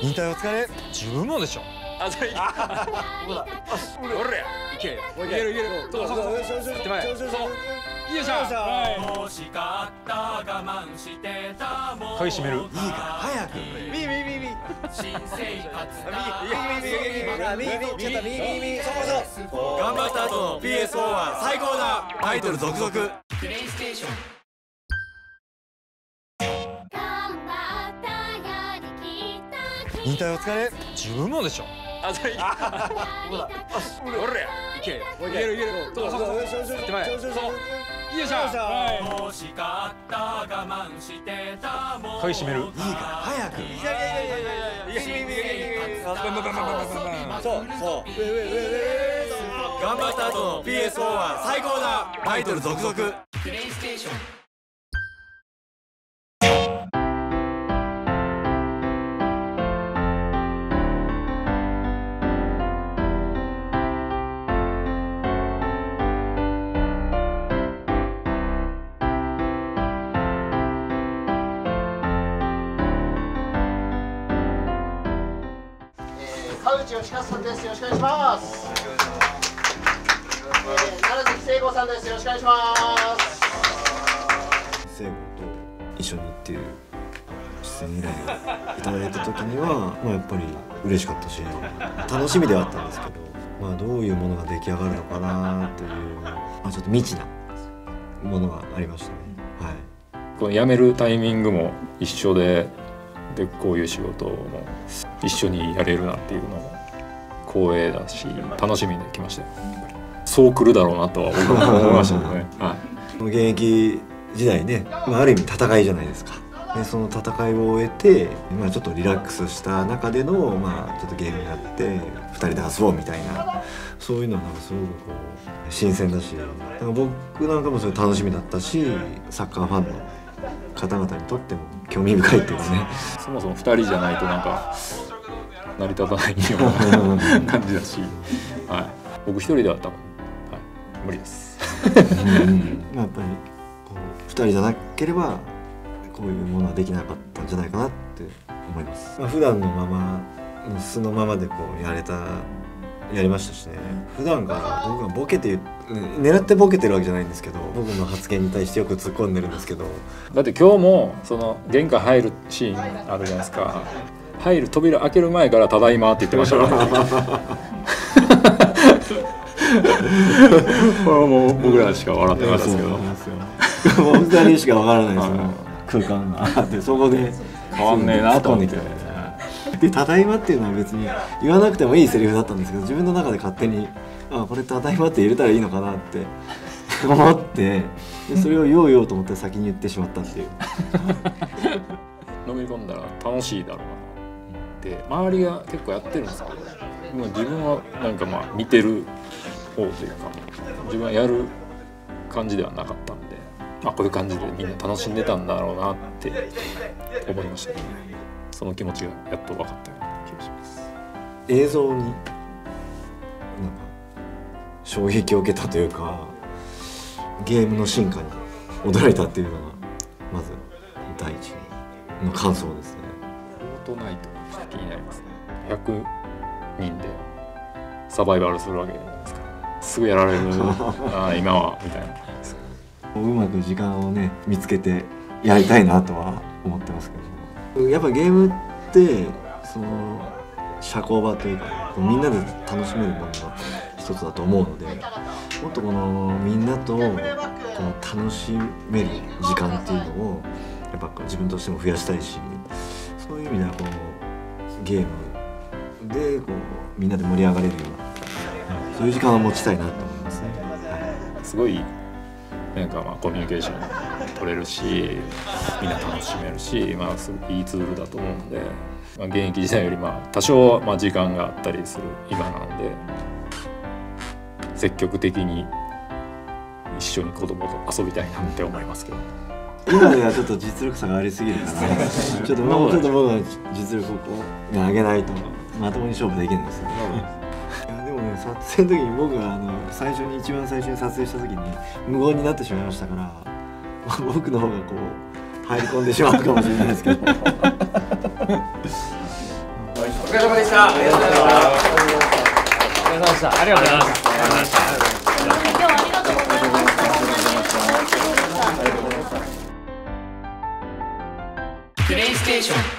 引退お疲れ。自分もでしょ。あ、それいけ。ほら、いけ。いけるいける。そうそうそう。よっしゃ。欲しかった我慢してたもん。買い占める。いいから早く。ビビビビ。新生活だ。ビビビ。そうそう。頑張った後 PS4 は最高だ。タイトル続々。PlayStation。引退お疲れ。自分もでしょ。あ、それいけ。ほら、いけ。いけるいける。そう。よっしゃ。欲しかった我慢してたもん。買い占める。いいから早く。いや。そう。頑張った後 PS4 は最高だ。タイトル続々。PlayStation。よろしくお願いします。奈良関聖吾さんです。よろしくお願いします。聖吾と一緒にっていう出演依頼をいただいた時には、まあやっぱり嬉しかったし、楽しみではあったんですけど、まあどういうものが出来上がるのかなという、まあちょっと未知なものがありましたね。はい。この辞めるタイミングも一緒でこういう仕事も一緒にやれるなっていうのも光栄だし楽しみに来ましたよ。そう来るだろうなとは僕は思いましたね。はい、現役時代ね、ある意味戦いじゃないですか。でその戦いを終えて、ちょっとリラックスした中での、ちょっとゲームになって2人で遊ぼうみたいな、そういうのはなんかすごくこう新鮮だし、僕なんかもそれ楽しみだったし、サッカーファンの方々にとっても興味深いっていうね。そもそも2人じゃないとなんか成り立たないような感じだし、はい、僕一人では多分、はい、無理です。やっぱりこう2人じゃなければこういうものはできなかったんじゃないかなって思います。普段のまま素のままでこうやりましたしね。普段から僕がボケて狙ってボケてるわけじゃないんですけど、僕の発言に対してよく突っ込んでるんですけど、だって今日もその玄関入るシーンあるじゃないですか。入る扉開ける前から「ただいま」って言ってましたからこれはもう僕らしか笑ってないですけど、もう2人しか分からないですよ。空間があってそこで変わんねえなと思って。で「ただいま」っていうのは別に言わなくてもいいセリフだったんですけど、自分の中で勝手に「あ、これただいま」って入れたらいいのかなって思って、でそれを言おうよと思って先に言ってしまったっていう飲み込んだら楽しいだろうなって周りが結構やってるんですけど、自分はなんか見てる方というか自分はやる感じではなかったんで、こういう感じでみんな楽しんでたんだろうなって思いましたね。その気持ちがやっと分かったような気がします。映像になんか衝撃を受けたというか、ゲームの進化に驚いたっていうのがまず第一の感想ですね。フォートナイトが気になりますね。100人でサバイバルするわけじゃないですか。すぐやられるああ今はみたいな。うまく時間をね見つけてやりたいなとは思ってますけど。やっぱりゲームってその社交場というかみんなで楽しめるものの一つだと思うので、もっとこのみんなとこの楽しめる時間っていうのをやっぱ自分としても増やしたいし、そういう意味ではこのゲームでこうみんなで盛り上がれるようなそういう時間を持ちたいなと思いますね。すごいなんかコミュニケーション取れるし、みんな楽しめるし、すごくいいツールだと思うんで、現役時代より多少時間があったりする今なので、積極的に一緒に子供と遊びたいなって思いますけど。今ではちょっと実力差がありすぎるから、もうちょっと僕は実力を上げないとまともに勝負できないですよね。撮影の時に僕は一番最初に撮影した時に無言になってしまいましたから。僕の方がこう入り込んでしまうかもしれないですけどお疲れ様でした。ありがとうございました。ありがとうございました。今日はありがとうございました。PlayStation。